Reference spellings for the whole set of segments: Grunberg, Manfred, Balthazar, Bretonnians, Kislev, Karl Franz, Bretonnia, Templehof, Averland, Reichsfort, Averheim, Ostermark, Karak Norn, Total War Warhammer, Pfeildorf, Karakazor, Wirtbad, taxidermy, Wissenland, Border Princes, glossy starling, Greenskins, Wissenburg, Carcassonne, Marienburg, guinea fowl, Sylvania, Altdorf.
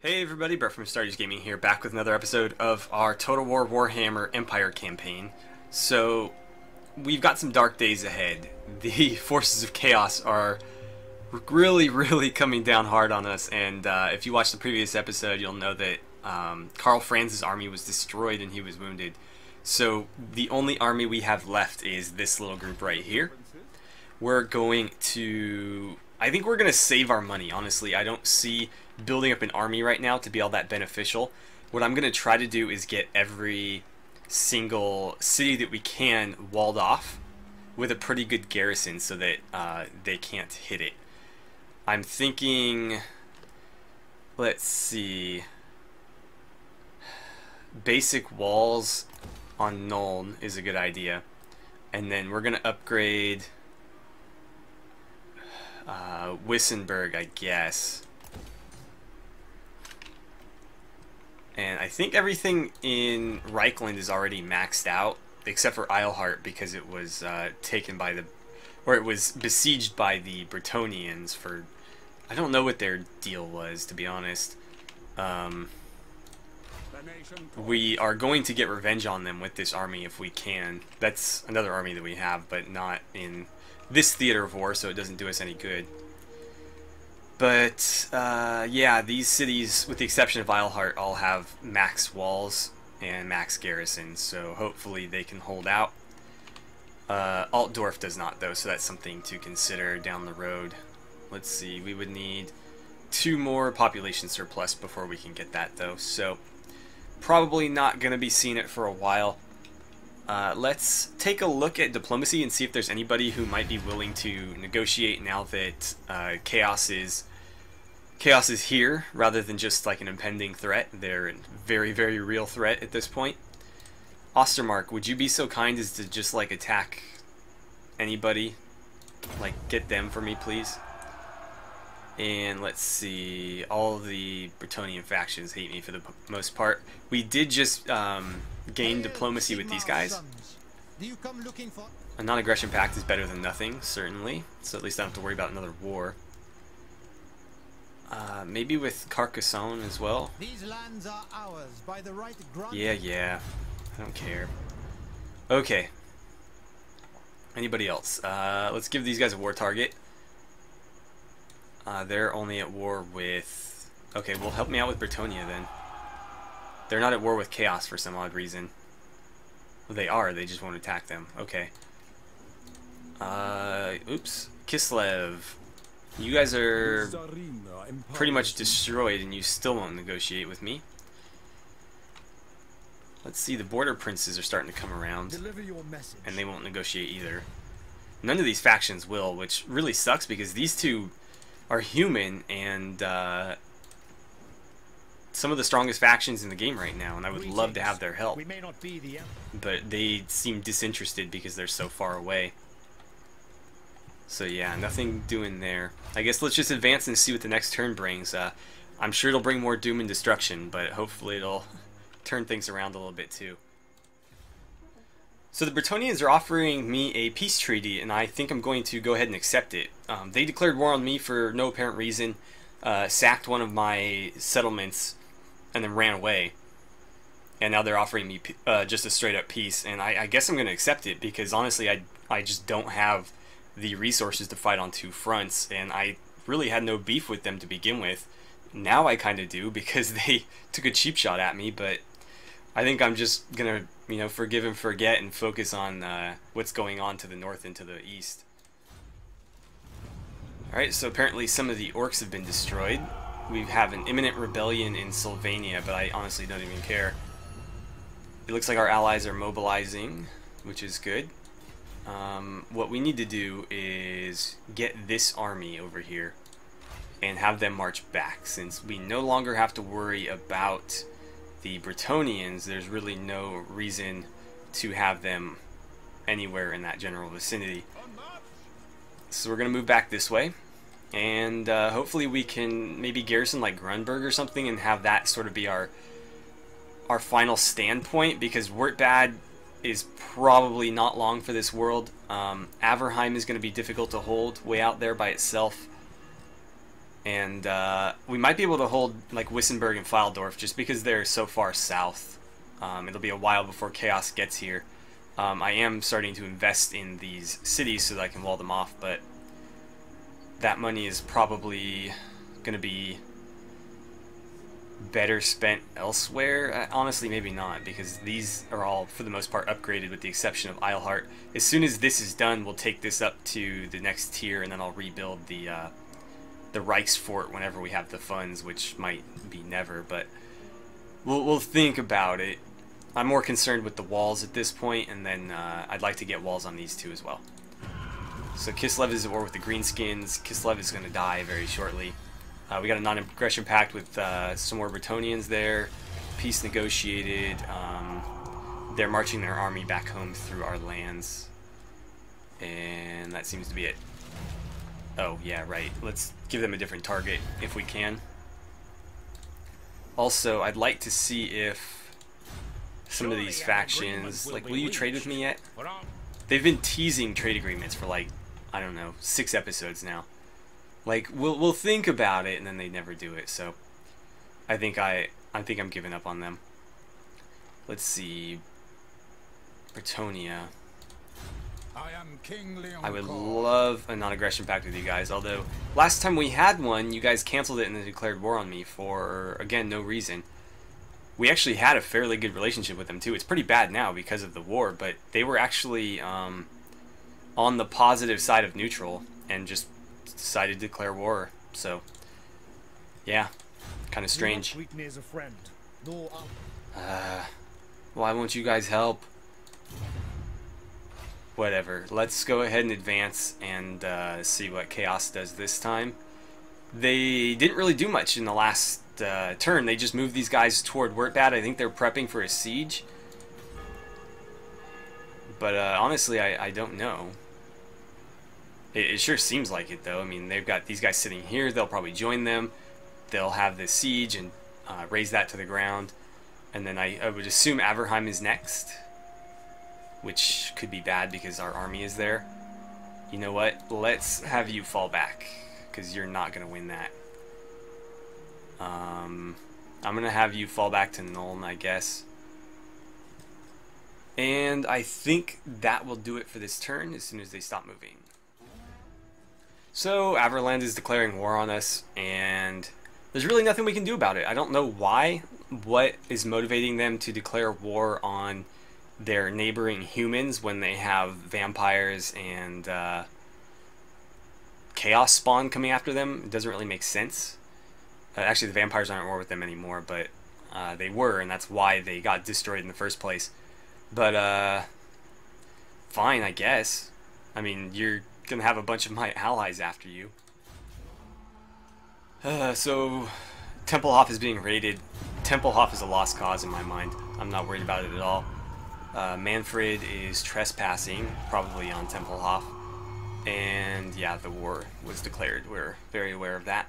Hey everybody, Brett from Astartes Gaming here, back with another episode of our Total War Warhammer Empire campaign. So, we've got some dark days ahead. The forces of chaos are really coming down hard on us, and if you watched the previous episode, you'll know that Karl Franz's army was destroyed and he was wounded. So, the only army we have left is this little group right here. We're going to... I think we're going to save our money, honestly. I don't see building up an army right now to be all that beneficial. What I'm going to try to do is get every single city that we can walled off with a pretty good garrison so that they can't hit it. I'm thinking, let's see, basic walls on Nuln is a good idea. And then we're going to upgrade... Wissenburg, I guess. And I think everything in Reikland is already maxed out, except for Eilhart, because it was taken by the... or it was besieged by the Bretonnians for... I don't know what their deal was, to be honest. We are going to get revenge on them with this army if we can. That's another army that we have, but not in... this theater of war, so it doesn't do us any good. But yeah, these cities, with the exception of Eilhart, all have max walls and max garrisons, so hopefully they can hold out. Altdorf does not, though, so that's something to consider down the road. Let's see, we would need 2 more population surplus before we can get that, though, so probably not going to be seeing it for a while. Let's take a look at diplomacy and see if there's anybody who might be willing to negotiate now that chaos is here, rather than just like an impending threat. They're a very real threat at this point. Ostermark, would you be so kind as to just like attack anybody? Like get them for me, please. And let's see, all the Bretonnian factions hate me for the most part. We did just gain diplomacy with these guys. A non-aggression pact is better than nothing, certainly. So at least I don't have to worry about another war. Maybe with Carcassonne as well. Yeah. I don't care. Okay. Anybody else? Let's give these guys a war target. They're only at war with... okay, well, help me out with Bretonnia, then. They're not at war with Chaos for some odd reason. Well, they are, they just won't attack them. Okay. Oops. Kislev. You guys are pretty much destroyed, and you still won't negotiate with me. Let's see, the Border Princes are starting to come around. And they won't negotiate either. None of these factions will, which really sucks, because these two... are human and some of the strongest factions in the game right now, and I would love to have their help, but they seem disinterested because they're so far away. So yeah, nothing doing there. I guess let's just advance and see what the next turn brings. I'm sure it'll bring more doom and destruction, but hopefully it'll turn things around a little bit too. So the Bretonnians are offering me a peace treaty, and I think I'm going to go ahead and accept it. They declared war on me for no apparent reason, sacked one of my settlements, and then ran away. And now they're offering me just a straight-up peace, and I guess I'm going to accept it, because honestly, I just don't have the resources to fight on 2 fronts, and I really had no beef with them to begin with. Now I kind of do, because they took a cheap shot at me, but... I think I'm just going to, you know, forgive and forget and focus on what's going on to the north and to the east. Alright, so apparently some of the orcs have been destroyed. We have an imminent rebellion in Sylvania, but I honestly don't even care. It looks like our allies are mobilizing, which is good. What we need to do is get this army over here and have them march back, since we no longer have to worry about... the Bretonnians. There's really no reason to have them anywhere in that general vicinity. So we're going to move back this way, and hopefully we can maybe garrison like Grunberg or something and have that sort of be our final standpoint, because Wirtbad is probably not long for this world. Averheim is going to be difficult to hold way out there by itself. And we might be able to hold like Wissenburg and Pfeildorf just because they're so far south. It'll be a while before chaos gets here. I am starting to invest in these cities so that I can wall them off, but that money is probably going to be better spent elsewhere. Honestly, maybe not, because these are all, for the most part, upgraded with the exception of Eilhart. As soon as this is done, we'll take this up to the next tier, and then I'll rebuild the Reichsfort whenever we have the funds, which might be never, but we'll think about it. I'm more concerned with the walls at this point, and then I'd like to get walls on these two as well. So Kislev is at war with the Greenskins. Kislev is going to die very shortly. We got a non-aggression pact with some more Bretonnians there. Peace negotiated. They're marching their army back home through our lands. And that seems to be it. Oh, yeah, right. Let's give them a different target if we can. Also, I'd like to see if some of these factions... Like, will you trade with me yet? They've been teasing trade agreements for, like, I don't know, 6 episodes now. Like, we'll think about it, and then they never do it, so I think I'm giving up on them. Let's see. Bretonnia. I would love a non-aggression pact with you guys, although last time we had one, you guys canceled it and then declared war on me for, again, no reason. We actually had a fairly good relationship with them, too. It's pretty bad now because of the war, but they were actually on the positive side of neutral and just... decided to declare war, so yeah, kind of strange. Why won't you guys help? Whatever, let's go ahead and advance and see what chaos does this time. They didn't really do much in the last turn. They just moved these guys toward Wirtbad. I think they're prepping for a siege, but honestly I don't know. It sure seems like it, though. I mean, they've got these guys sitting here. They'll probably join them. They'll have this siege and raise that to the ground. And then I would assume Averheim is next, which could be bad because our army is there. You know what? Let's have you fall back because you're not going to win that. I'm going to have you fall back to Nuln, I guess. And I think that will do it for this turn as soon as they stop moving. So, Averland is declaring war on us, and there's really nothing we can do about it. I don't know why, what is motivating them to declare war on their neighboring humans when they have vampires and chaos spawn coming after them. It doesn't really make sense. Actually, the vampires aren't at war with them anymore, but they were, and that's why they got destroyed in the first place. But, fine, I guess. I mean, you're... gonna have a bunch of my allies after you. So Templehof is being raided. Templehof is a lost cause in my mind. I'm not worried about it at all. Manfred is trespassing, probably on Templehof, and yeah, the war was declared. We're very aware of that.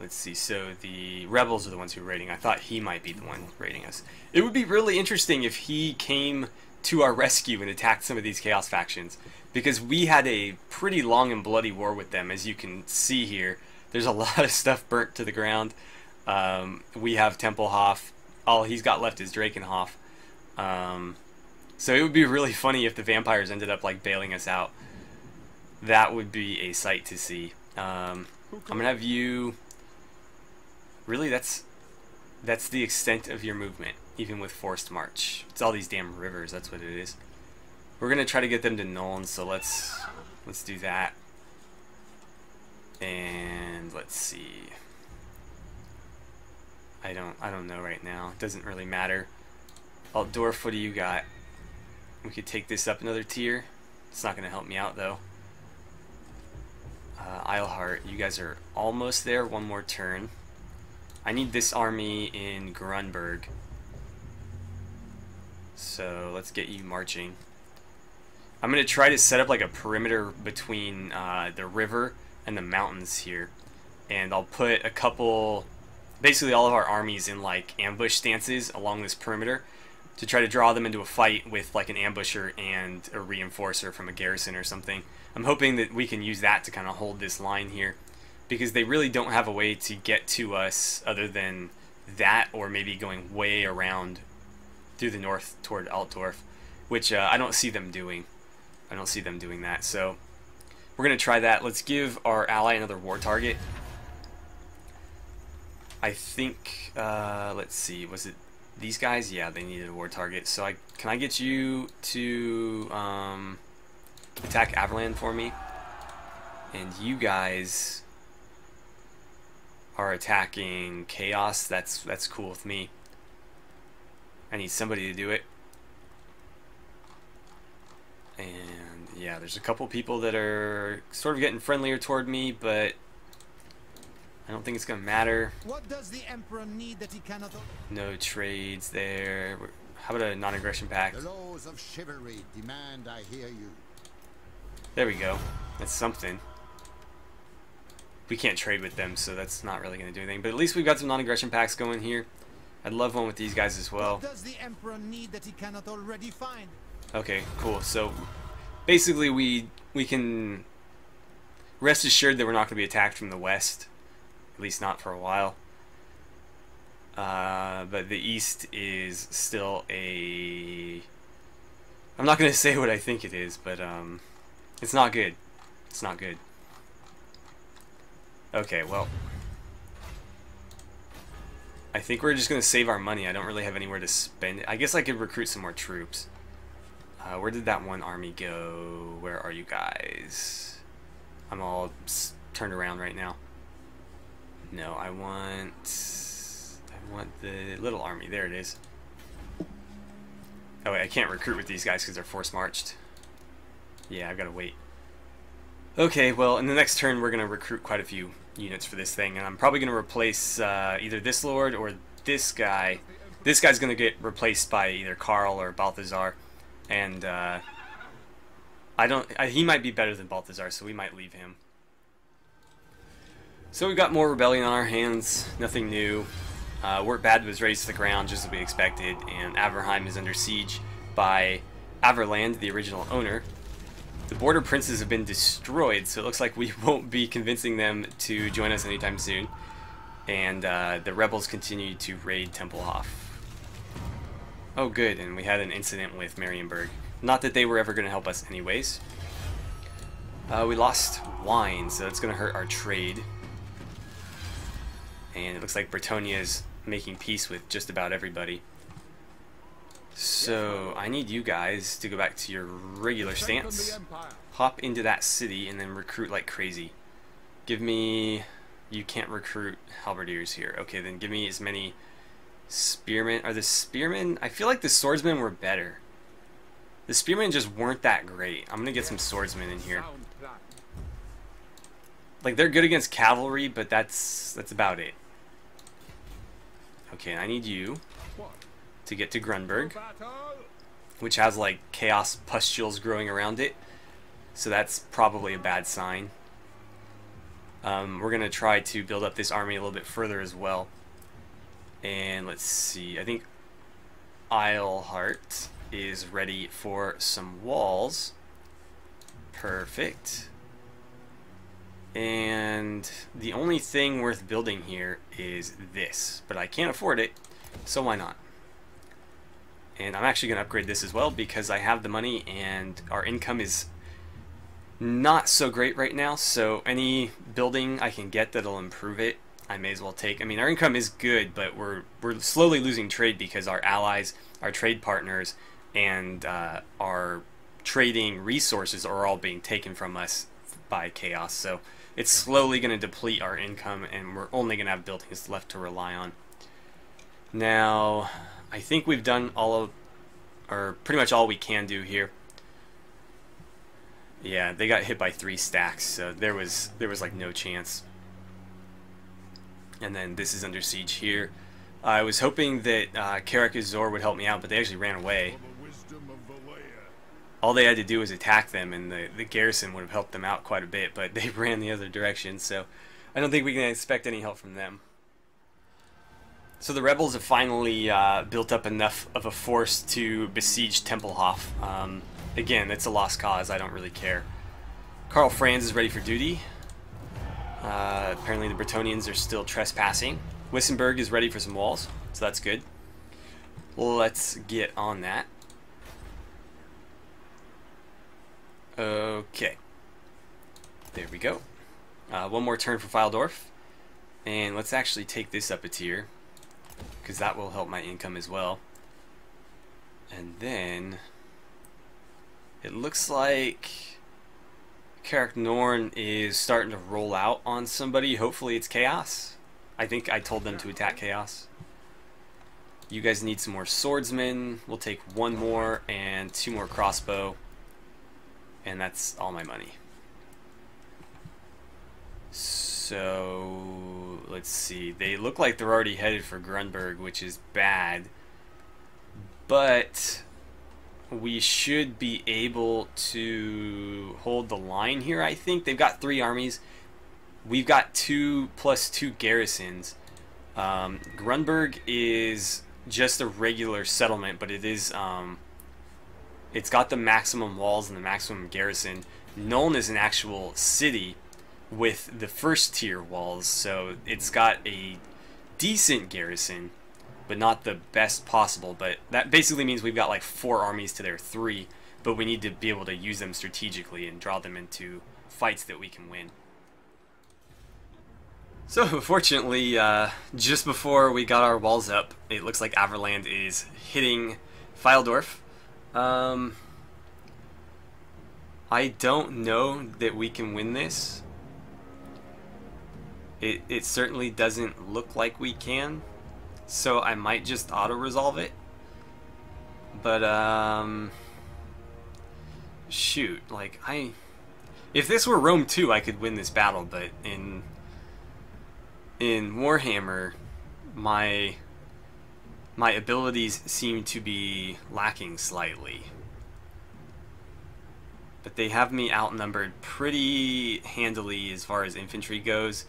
Let's see, so the rebels are the ones who are raiding. I thought he might be the one raiding us. It would be really interesting if he came to our rescue and attacked some of these chaos factions, because we had a pretty long and bloody war with them. As you can see here, there's a lot of stuff burnt to the ground. We have Templehof. All he's got left is Drakenhof. So it would be really funny if the vampires ended up like bailing us out. That would be a sight to see. I'm gonna have you... Really, that's the extent of your movement. Even with forced march. It's all these damn rivers, that's what it is. We're gonna try to get them to Nuln, so let's do that. And let's see. I don't know right now. It doesn't really matter. Altdorf, what do you got? We could take this up another tier. It's not gonna help me out though. Eilhart, you guys are almost there, one more turn. I need this army in Grunberg. So let's get you marching. I'm going to try to set up like a perimeter between the river and the mountains here. And I'll put a couple, basically all of our armies in like ambush stances along this perimeter to try to draw them into a fight with like an ambusher and a reinforcer from a garrison or something. I'm hoping that we can use that to kind of hold this line here. because they really don't have a way to get to us other than that, or maybe going way around through the north toward Altdorf, which I don't see them doing. I don't see them doing that, so we're going to try that. Let's give our ally another war target. I think, let's see, was it these guys? Yeah, they needed a war target, so can I get you to attack Averland for me? And you guys are attacking Chaos. That's cool with me. I need somebody to do it. And yeah, there's a couple people that are sort of getting friendlier toward me, but I don't think it's gonna matter. What does the Emperor need that he cannot? No trades there. How about a non-aggression pact? The laws of chivalry demand I hear you. There we go. That's something. We can't trade with them, so that's not really going to do anything. But at least we've got some non-aggression packs going here. I'd love one with these guys as well. What does the Emperor need that he cannot already find? Okay, cool. So basically we can rest assured that we're not going to be attacked from the west. At least not for a while. But the east is still a... I'm not going to say what I think it is, but it's not good. It's not good. Okay, well, I think we're just going to save our money. I don't really have anywhere to spend it. I guess I could recruit some more troops. Where did that one army go? Where are you guys? I'm all turned around right now. No, I want the little army. There it is. Oh, wait, I can't recruit with these guys because they're force marched. Yeah, I've got to wait. Okay, well, in the next turn, we're going to recruit quite a few units for this thing, and I'm probably going to replace either this lord or this guy. This guy's going to get replaced by either Karl or Balthazar, and he might be better than Balthazar, so we might leave him. So we've got more rebellion on our hands, nothing new. Wirtbad was raised to the ground, just as we expected, and Averheim is under siege by Averland, the original owner. The Border Princes have been destroyed, so it looks like we won't be convincing them to join us anytime soon. And the rebels continue to raid Templehof. Oh good, and we had an incident with Marienburg. Not that they were ever going to help us anyways. We lost wine, so that's going to hurt our trade. And it looks like Bretonnia is making peace with just about everybody. So, I need you guys to go back to your regular stance, hop into that city, and then recruit like crazy. Give me... you can't recruit halberdiers here. Okay, then give me as many spearmen. Are the spearmen... I feel like the swordsmen were better. The spearmen just weren't that great. I'm gonna get some swordsmen in here. Like, they're good against cavalry, but that's about it. Okay, I need you to get to Grunberg, which has like chaos pustules growing around it, so that's probably a bad sign. We're gonna try to build up this army a little bit further as well, and let's see, I think Eilhart is ready for some walls. Perfect. And the only thing worth building here is this, but I can't afford it, so why not? And I'm actually going to upgrade this as well because I have the money and our income is not so great right now. So any building I can get that'll improve it, I may as well take. I mean, our income is good, but we're slowly losing trade because our allies, our trade partners, and our trading resources are all being taken from us by Chaos. So it's slowly going to deplete our income and we're only going to have buildings left to rely on. Now... I think we've done all of, or pretty much all we can do here. Yeah, they got hit by 3 stacks, so there was like no chance. And then this is under siege here. I was hoping that Karakazor would help me out, but they actually ran away. All they had to do was attack them, and the garrison would have helped them out quite a bit, but they ran the other direction, so I don't think we can expect any help from them. So the rebels have finally built up enough of a force to besiege Templehof. Again, it's a lost cause. I don't really care. Karl Franz is ready for duty. Apparently the Bretonnians are still trespassing. Wissenburg is ready for some walls, so that's good. Let's get on that. Okay. There we go. One more turn for Pfeildorf. And let's actually take this up a tier, because that will help my income as well. And then it looks like Karak Norn is starting to roll out on somebody. Hopefully it's Chaos. I think I told them to attack Chaos. You guys need some more swordsmen. We'll take one more and two more crossbow. And that's all my money. So let's see. They look like they're already headed for Grunberg, which is bad. But we should be able to hold the line here, I think. They've got three armies. We've got 2 plus 2 garrisons. Grunberg is just a regular settlement, but it is it's got the maximum walls and the maximum garrison. Nuln is an actual city with the first tier walls, so it's got a decent garrison, but not the best possible. But that basically means we've got like 4 armies to their 3, but we need to be able to use them strategically and draw them into fights that we can win. So fortunately, just before we got our walls up, it looks like Averland is hitting Pfeildorf. I don't know that we can win this. It certainly doesn't look like we can, so I might just auto-resolve it. But shoot, like if this were Rome 2, I could win this battle, but in Warhammer, my abilities seem to be lacking slightly. But they have me outnumbered pretty handily as far as infantry goes,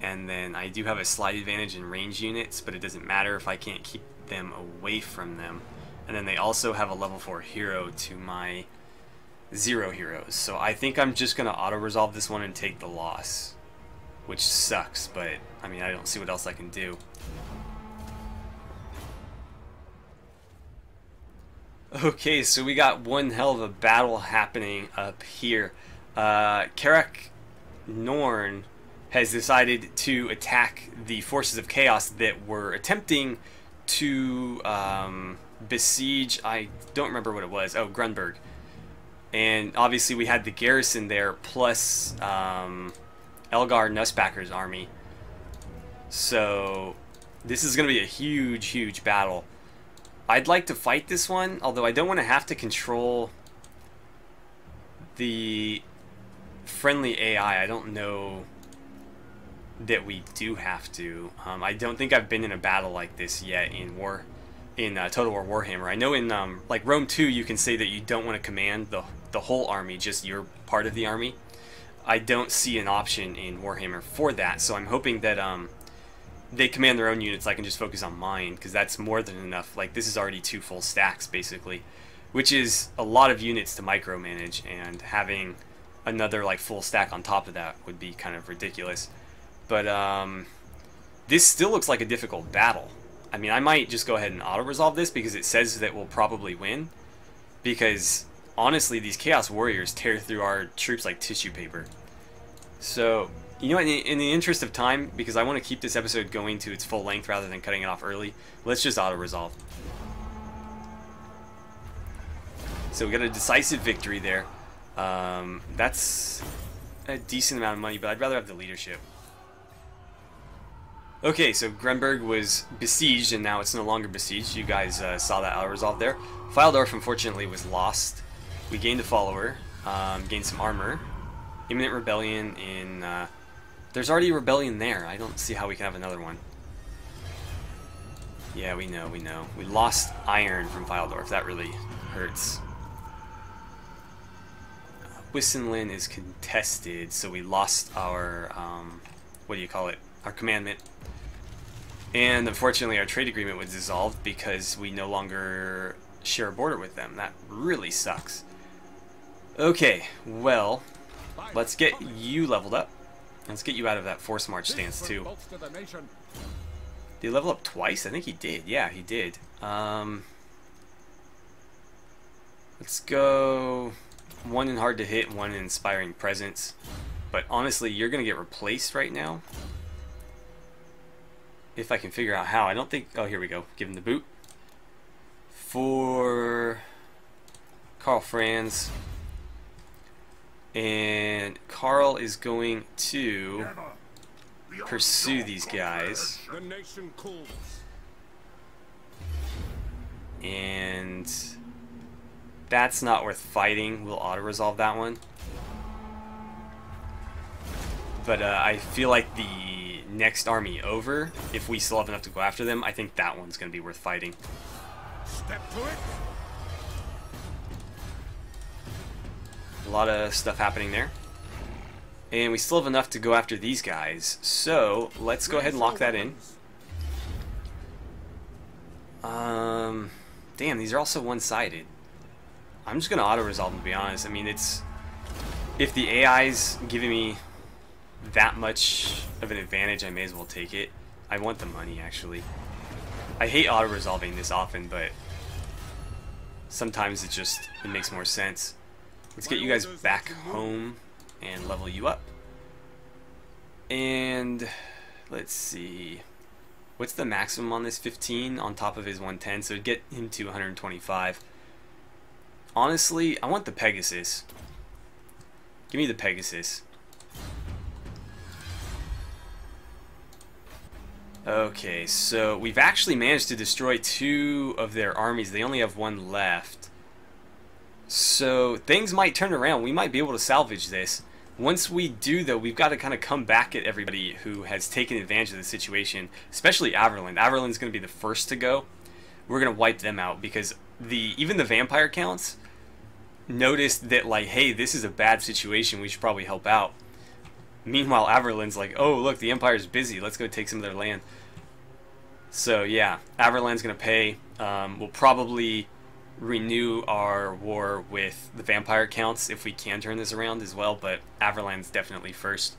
and then I do have a slight advantage in range units, but it doesn't matter if I can't keep them away from them. And then they also have a level 4 hero to my 0 heroes, so I think I'm just going to auto-resolve this one and take the loss, which sucks, but I mean, I don't see what else I can do. Okay, so we got one hell of a battle happening up here. Karak Norn has decided to attack the forces of Chaos that were attempting to besiege, I don't remember what it was, oh, Grunberg. And obviously we had the garrison there, plus Elgar Nussbacker's army. So this is going to be a huge, huge battle. I'd like to fight this one, although I don't want to have to control the friendly AI. I don't know that we do have to. I don't think I've been in a battle like this yet in Total War Warhammer. I know in like Rome 2, you can say that you don't want to command the whole army, just your part of the army. I don't see an option in Warhammer for that, so I'm hoping that they command their own units. I can just focus on mine, because that's more than enough. Like, this is already 2 full stacks, basically, which is a lot of units to micromanage, and having another like full stack on top of that would be kind of ridiculous. But this still looks like a difficult battle. I mean, I might just go ahead and auto-resolve this, because it says that we'll probably win, because honestly, these Chaos Warriors tear through our troops like tissue paper. So, you know, in the interest of time, because I want to keep this episode going to its full length rather than cutting it off early, let's just auto-resolve. So we got a decisive victory there. That's a decent amount of money, but I'd rather have the leadership. Okay, so Grunberg was besieged, and now it's no longer besieged. You guys saw that auto-resolve there. Pfeildorf, unfortunately, was lost. We gained a follower, gained some armor. Imminent rebellion in... there's already a rebellion there. I don't see how we can have another one. Yeah, we know, we know. We lost iron from Pfeildorf. That really hurts. Wissenland is contested, so we lost our... what do you call it? Our commandment. And unfortunately, our trade agreement was dissolved because we no longer share a border with them. That really sucks. Okay, well, let's get you leveled up. Let's get you out of that force march stance too. Did he level up twice? I think he did. Yeah, he did. Let's go one in hard to hit, one in inspiring presence. But honestly, you're going to get replaced right now. If I can figure out how. I don't think... Oh, here we go. Give him the boot. For Karl Franz. And Karl is going to pursue these guys. And that's not worth fighting. We'll auto-resolve that one. But I feel like the next army over, if we still have enough to go after them, I think that one's going to be worth fighting. Step to it. A lot of stuff happening there. And we still have enough to go after these guys. So, let's go ahead and lock that in. Damn, these are also one-sided. I'm just going to auto-resolve them, to be honest. I mean, it's... If the AI's giving me that much of an advantage, I may as well take it. I want the money, actually. I hate auto-resolving this often, but sometimes it makes more sense. Let's get you guys back home and level you up. And let's see, what's the maximum on this? 15 on top of his 110, so get him to 125. Honestly, I want the Pegasus. Give me the Pegasus. Okay, so we've actually managed to destroy two of their armies. They only have one left. So things might turn around. We might be able to salvage this. Once we do, though, we've got to kind of come back at everybody who has taken advantage of the situation, especially Averland. Averland's going to be the first to go. We're going to wipe them out because even the vampire counts noticed that, like, hey, this is a bad situation. We should probably help out. Meanwhile, Averland's like, oh, look, the Empire's busy. Let's go take some of their land. So, yeah, Averland's going to pay. We'll probably renew our war with the Vampire Counts if we can turn this around as well, but Averland's definitely first.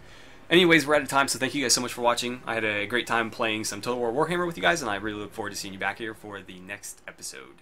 Anyways, we're out of time, so thank you guys so much for watching. I had a great time playing some Total War Warhammer with you guys, and I really look forward to seeing you back here for the next episode.